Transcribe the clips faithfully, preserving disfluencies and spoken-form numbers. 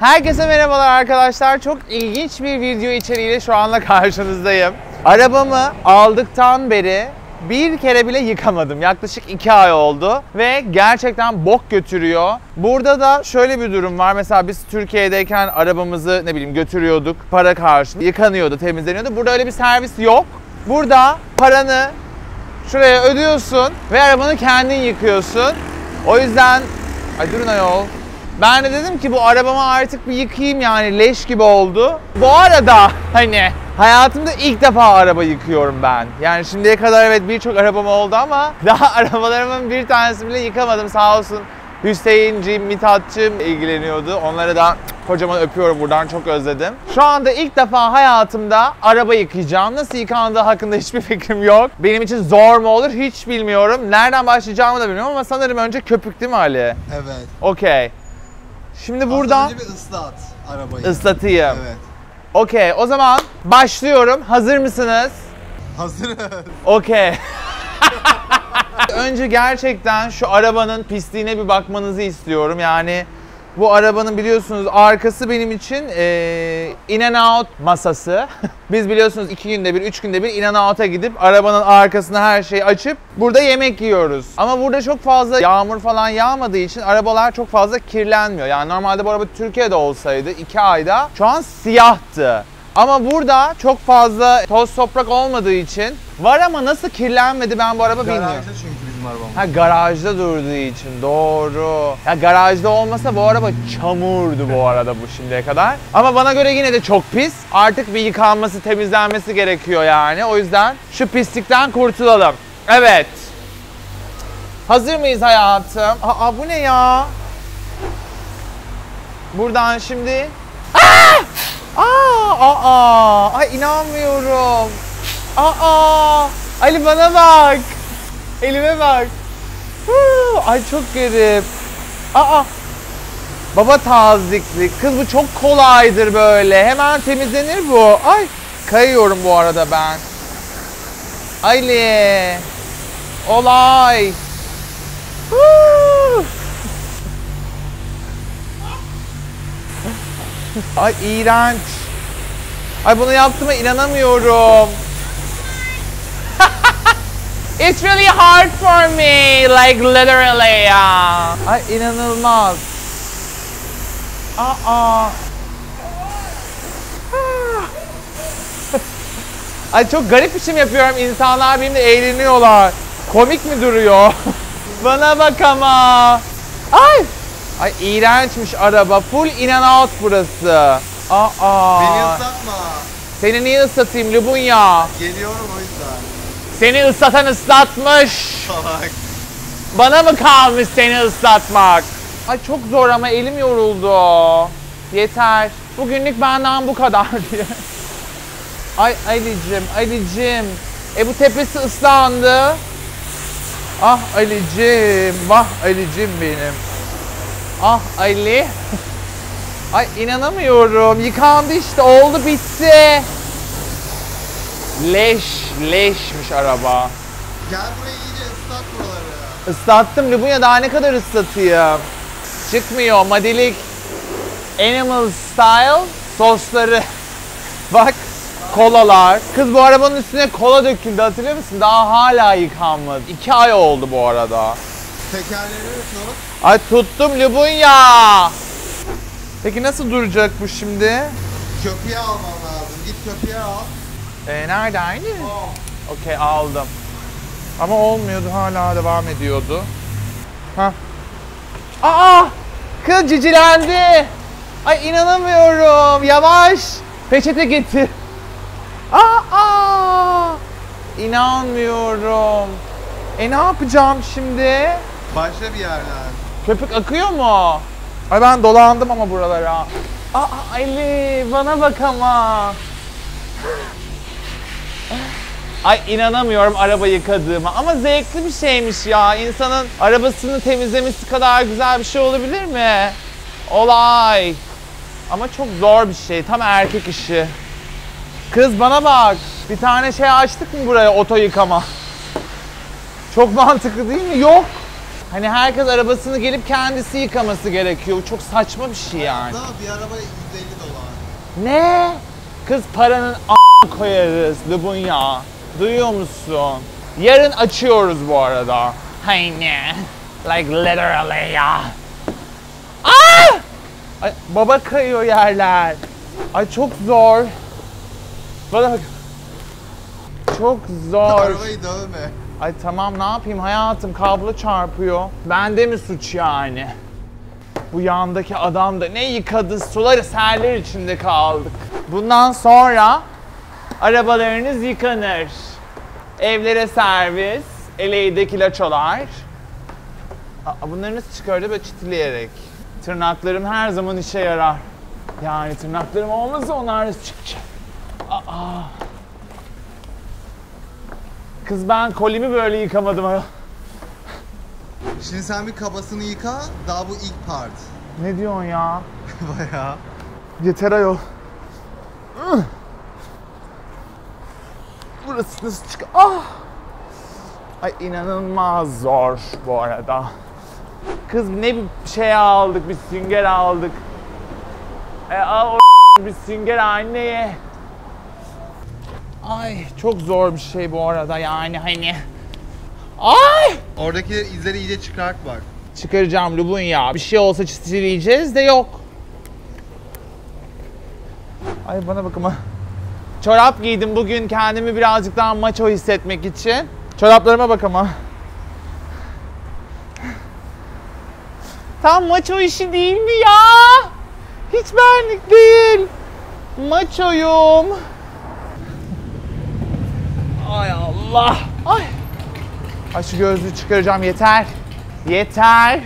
Herkese merhabalar arkadaşlar. Çok ilginç bir video içeriğiyle şu anla karşınızdayım. Arabamı aldıktan beri bir kere bile yıkamadım. Yaklaşık iki ay oldu ve gerçekten bok götürüyor. Burada da şöyle bir durum var. Mesela biz Türkiye'deyken arabamızı ne bileyim götürüyorduk. Para karşılığı yıkanıyordu, temizleniyordu. Burada öyle bir servis yok. Burada paranı şuraya ödüyorsun ve arabanı kendin yıkıyorsun. O yüzden ay durun ayol. Ben de dedim ki bu arabamı artık bir yıkayayım, yani leş gibi oldu. Bu arada hani hayatımda ilk defa araba yıkıyorum ben. Yani şimdiye kadar evet birçok arabam oldu ama daha arabalarımın bir tanesini bile yıkamadım. Sağ olsun Hüseyinciğim, Mithatçığım ilgileniyordu. Onlara da kocaman öpüyorum buradan, çok özledim. Şu anda ilk defa hayatımda araba yıkayacağım. Nasıl yıkandığı hakkında hiçbir fikrim yok. Benim için zor mu olur hiç bilmiyorum. Nereden başlayacağımı da bilmiyorum ama sanırım önce köpük değil mi Ali? Evet. Okey. Şimdi buradan önce bir ıslat arabayı. Islatayım. Evet. Okey, o zaman başlıyorum. Hazır mısınız? Hazırız. Okey. Önce gerçekten şu arabanın pisliğine bir bakmanızı istiyorum. Yani bu arabanın biliyorsunuz arkası benim için e, In-N-Out masası. Biz biliyorsunuz iki günde bir, üç günde bir In-N-Out'a gidip arabanın arkasına her şeyi açıp burada yemek yiyoruz. Ama burada çok fazla yağmur falan yağmadığı için arabalar çok fazla kirlenmiyor. Yani normalde bu araba Türkiye'de olsaydı iki ayda şu an siyahtı. Ama burada çok fazla toz toprak olmadığı için var ama nasıl kirlenmedi ben bu araba garajda bilmiyorum. Garajda çünkü bizim arabamız. Ha garajda durduğu için doğru. Ya garajda olmasa bu araba çamurdu bu arada bu şimdiye kadar. Ama bana göre yine de çok pis. Artık bir yıkanması, temizlenmesi gerekiyor yani. O yüzden şu pislikten kurtulalım. Evet. Hazır mıyız hayatım? Aa bu ne ya? Buradan şimdi... Aa! Aa, aa, ay inanmıyorum. Aa, Ali bana bak. Elime bak. Huu, ay çok garip. Aa, baba tazikli. Kız bu çok kolaydır böyle. Hemen temizlenir bu. Ay, kayıyorum bu arada ben. Ali. Olay. Huu. Ay iğrenç. Ay bunu yaptığıma inanamıyorum. It's really hard for me. Like literally ya. Ay inanılmaz. Aa. Ay çok garip biçim yapıyorum. İnsanlar benimle eğleniyorlar. Komik mi duruyor? Bana bak ama. Ay. Ay iğrençmiş araba. Full In-N-Out burası. Aa. Beni ıslatma. Seni niye ıslatayım Lubunya? Geliyorum o yüzden. Seni ıslatan ıslatmış. Salak. Bana mı kalmış seni ıslatmak? Ay çok zor ama elim yoruldu. Yeter. Bugünlük benden bu kadar diye. Ay Ali'cim, Ali'cim. E bu tepesi ıslandı. Ah Ali'cim, vah Ali'cim benim. Ah Ali. Ay inanamıyorum. Yıkandı işte. Oldu bitti. Leş. Leşmiş araba. Gel burayı iyice ıslat buraları. Islattım. Lubunya daha ne kadar ıslatayım? Çıkmıyor. Madilik. Animal style sosları. Bak. Kolalar. Kız bu arabanın üstüne kola döküldü. Hatırlıyor musun? Daha hala yıkanmadı. İki ay oldu bu arada. Tekerleri tut. Ay tuttum Lubunya. Peki nasıl duracak bu şimdi? Köpüğe alman lazım. Git köpüğe al. Ee, nerede aynı? Oh. Okey aldım. Ama olmuyordu, hala devam ediyordu. Hah. Aa! Kız cicilendi. Ay inanamıyorum. Yavaş. Peçete getir. Aa! Aa. İnanmıyorum. E ne yapacağım şimdi? Başka bir yerden. Köpük akıyor mu? Ay ben dolandım ama buralara. Aa Ali bana bak ama. Ay inanamıyorum araba yıkadığıma ama zevkli bir şeymiş ya. İnsanın arabasını temizlemesi kadar güzel bir şey olabilir mi? Olay. Ama çok zor bir şey. Tam erkek işi. Kız bana bak. Bir tane şey açtık mı buraya, oto yıkama? Çok mantıklı değil mi? Yok. Hani herkes arabasını gelip kendisi yıkaması gerekiyor. Bu çok saçma bir şey yani. Ne yapıyor? Araba yüz elli dolar. Ne? Kız paranın a**ını koyarız Lubunya. Duyuyor musun? Yarın açıyoruz bu arada. Hani? Like literally ya. Aaa! Ay, baba kayıyor yerler. Ay çok zor. Bana bak. Çok zor. Arabayı dövme. Ay tamam ne yapayım hayatım, kablo çarpıyor. Bende mi suç yani? Bu yandaki adam da ne yıkadı, sular eserler içinde kaldık. Bundan sonra arabalarınız yıkanır. Evlere servis, eleydeki laçolar. Aa, bunları nasıl çıkardı böyle çitleyerek? Tırnaklarım her zaman işe yarar. Yani tırnaklarım olmasa onlar nasıl çıkacak? Aa. Kız ben kolimi böyle yıkamadım. Şimdi sen bir kabasını yıka, daha bu ilk part. Ne diyorsun ya? Bayağı. Yeter ayol. Burası nasıl çıkıyor? Ah! Ay inanılmaz zor bu arada. Kız ne bir şey aldık, bir sünger aldık. E al o bir sünger anneye. Ay çok zor bir şey bu arada yani hani. Ay! Oradakileri izleri iyice çıkart bak. Çıkaracağım Lubunya. Bir şey olsa çizileyeceğiz de yok. Ay bana bakın. Çorap giydim bugün kendimi birazcık daha maço hissetmek için. Çoraplarıma bak ama. Tam maço işi değil mi ya? Hiç benlik değil. Maçoyum. Ay Allah. Ay. Ay şu gözlüğü çıkaracağım yeter. Yeter.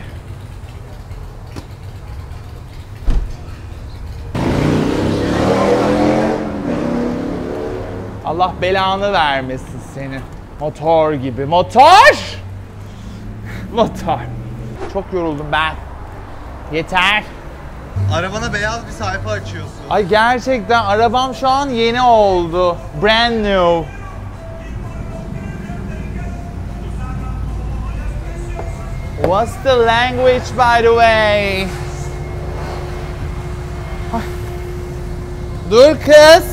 Allah belanı vermesin senin. Motor gibi. Motor! Motor. Çok yoruldum ben. Yeter. Arabana beyaz bir sayfa açıyorsun. Ay gerçekten arabam şu an yeni oldu. Brand new. What's the language by the way? Ay. Dur kız.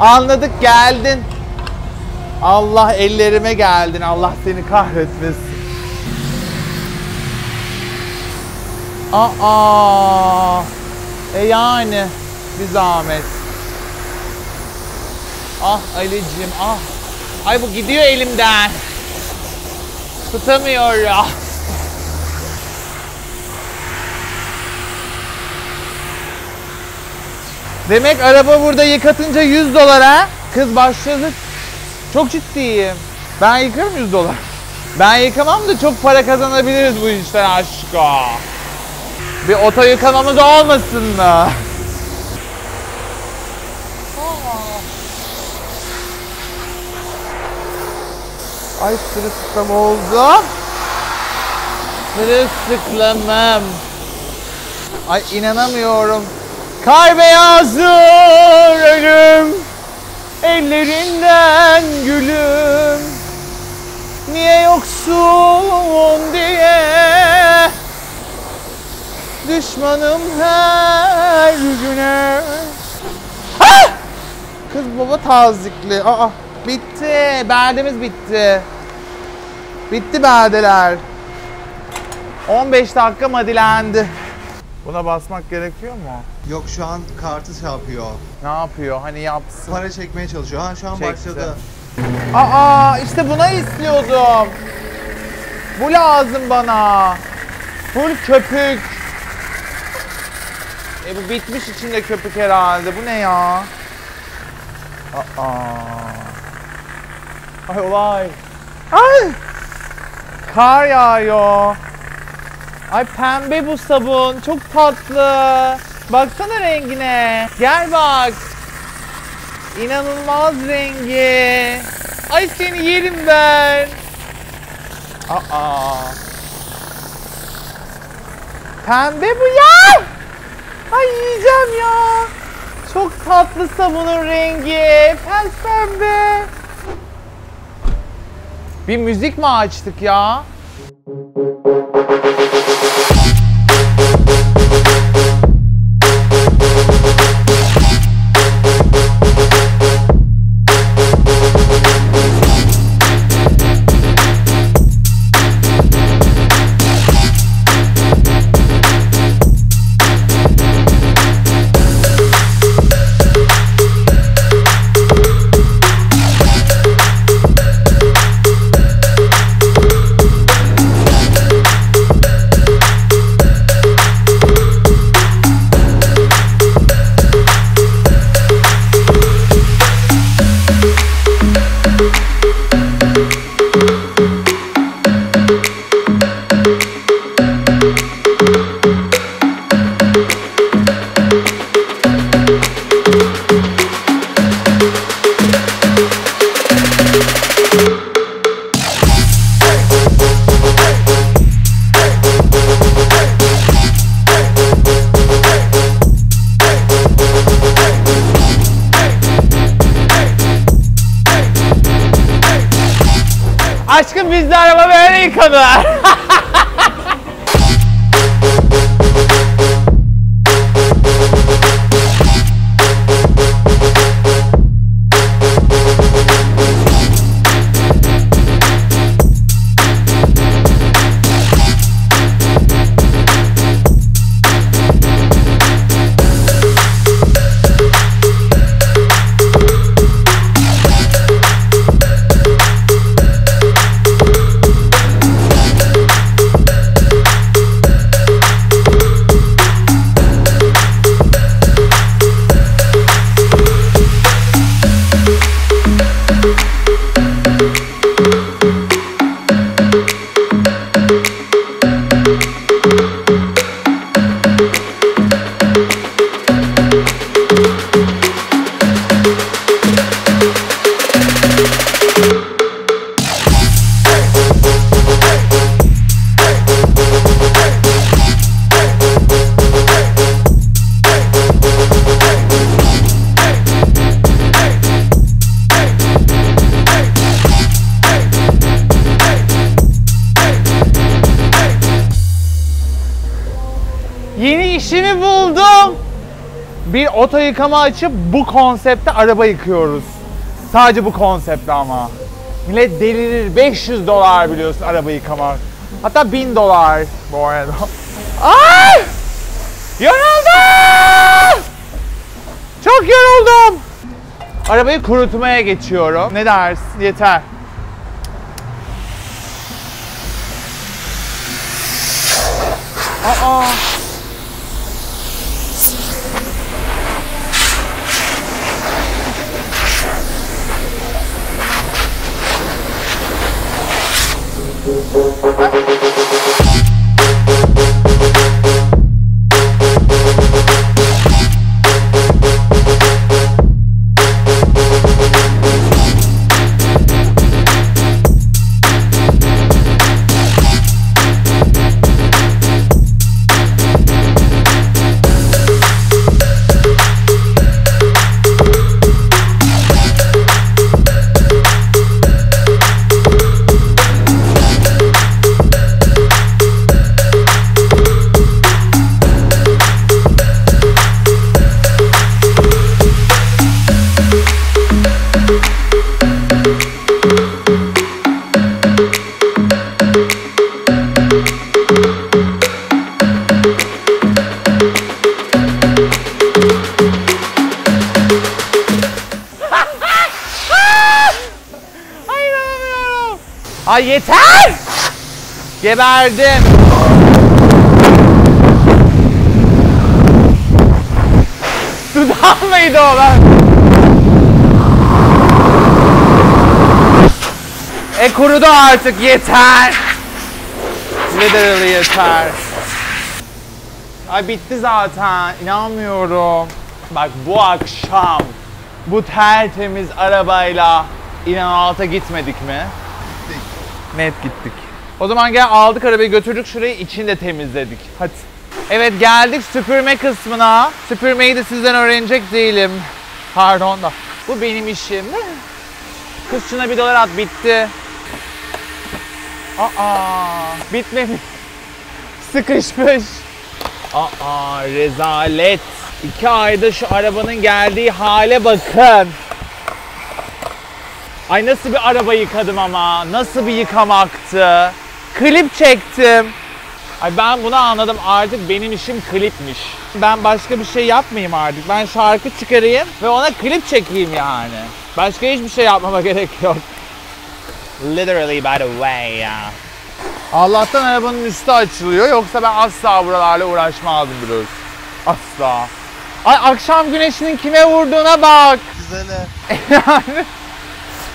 Anladık geldin. Allah ellerime geldin. Allah seni kahretmesin. Aa. E yani bir zahmet. Ah Ali'cim ah. Ay bu gidiyor elimden. Tutamıyor ya. Demek araba burada yıkatınca yüz dolara kız başladı. Çok ciddiyim. Ben yıkarım yüz dolar. Ben yıkamam da çok para kazanabiliriz bu işten aşka. Bir oto yıkamamız olmasın da. Ay sırılsıklam oldu. Sırılsıklamım. Ay inanamıyorum. Kar beyazdır ölüm, ellerinden gülüm. Niye yoksun diye, düşmanım her güne. Ha! Kız baba tazikli. Aa, bitti, beldemiz bitti. Bitti beldeler. on beş dakika madilendi. Buna basmak gerekiyor mu? Yok şu an kartı yapıyor. Ne yapıyor? Hani yapsın. Para çekmeye çalışıyor. Ha şu an çekti. Başladı. Aa işte buna istiyordum. Bu lazım bana. Full köpük. E bu bitmiş içinde köpük herhalde. Bu ne ya? Aa. Ay olay. Ay. Kar yağıyor. Ay pembe bu sabun, çok tatlı. Baksana rengine. Gel bak. İnanılmaz rengi. Ay seni yerim ben. Aa. Pembe bu ya. Ay yiyeceğim ya. Çok tatlı sabunun rengi. Pes pembe. Bir müzik mi açtık ya? Aşkım bizde araba böyle yıkanır. Yeni işimi buldum. Bir oto yıkama açıp bu konsepte araba yıkıyoruz. Sadece bu konsepte ama. Millet delirir. beş yüz dolar biliyorsun araba yıkamak. Hatta bin dolar bu arada. Ay! Yoruldum! Çok yoruldum. Arabayı kurutmaya geçiyorum. Ne dersin? Yeter. Aa! Ay yeter! Geberdim. Dudağım mıydı o lan? E kurudu artık, yeter. Literally yeter. Ay bitti zaten, inanmıyorum. Bak bu akşam bu tertemiz arabayla In-N-Out'a gitmedik mi? Net gittik. O zaman gel, aldık arabayı, götürdük şurayı, içini de temizledik. Hadi. Evet, geldik süpürme kısmına. Süpürmeyi de sizden öğrenecek değilim. Pardon da. Bu benim işim. Kız şuna bir dolar at, bitti. Aa, bitmemiş. sıkışmış. Aa rezalet. İki ayda şu arabanın geldiği hale bakın. Ay nasıl bir araba yıkadım ama. Nasıl bir yıkamaktı. Klip çektim. Ay ben bunu anladım artık, benim işim klipmiş. Ben başka bir şey yapmayayım artık. Ben şarkı çıkarayım ve ona klip çekeyim yani. Başka hiçbir şey yapmama gerek yok. Literally by the way ya. Allah'tan arabanın üstü açılıyor. Yoksa ben asla buralarla uğraşmazdım biliyorsun. Asla. Ay akşam güneşinin kime vurduğuna bak. Güzeli.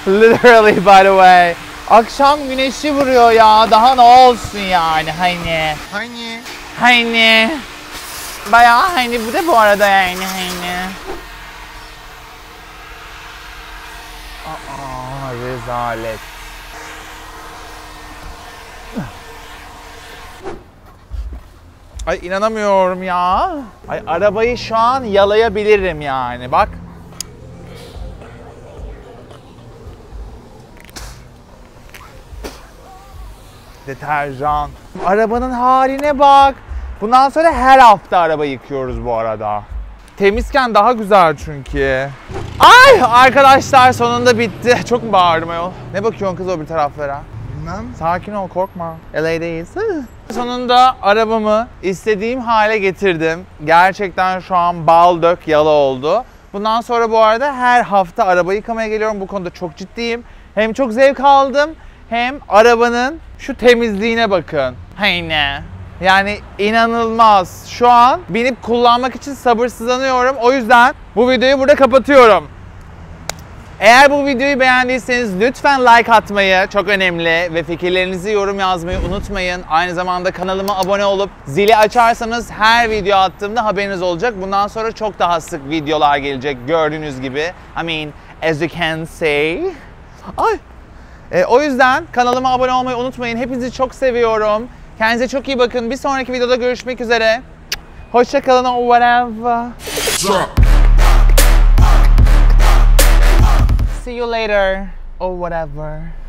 Literally by the way. Akşam güneşi vuruyor ya, daha ne olsun yani hani. Hani. Hani. Bayağı hani bu da bu arada yani hani. Aa rezalet. Ay inanamıyorum ya. Ay arabayı şu an yalayabilirim yani bak. Deterjan. Arabanın haline bak. Bundan sonra her hafta araba yıkıyoruz bu arada. Temizken daha güzel çünkü. Ay arkadaşlar sonunda bitti. Çok mu bağırdım ayol? Ne bakıyorsun kız o bir taraflara? Bilmem. Sakin ol, korkma. L A'deyiz. Sonunda arabamı istediğim hale getirdim. Gerçekten şu an bal dök yala oldu. Bundan sonra bu arada her hafta araba yıkamaya geliyorum. Bu konuda çok ciddiyim. Hem çok zevk aldım. Hem arabanın şu temizliğine bakın. Hayne. Yani inanılmaz. Şu an binip kullanmak için sabırsızlanıyorum. O yüzden bu videoyu burada kapatıyorum. Eğer bu videoyu beğendiyseniz lütfen like atmayı, çok önemli, ve fikirlerinizi yorum yazmayı unutmayın. Aynı zamanda kanalıma abone olup zili açarsanız her video attığımda haberiniz olacak. Bundan sonra çok daha sık videolar gelecek gördüğünüz gibi. I mean, as you can see. Ay! E, o yüzden kanalıma abone olmayı unutmayın. Hepinizi çok seviyorum. Kendinize çok iyi bakın. Bir sonraki videoda görüşmek üzere. Hoşça kalın. Whatever. See you later. Or whatever.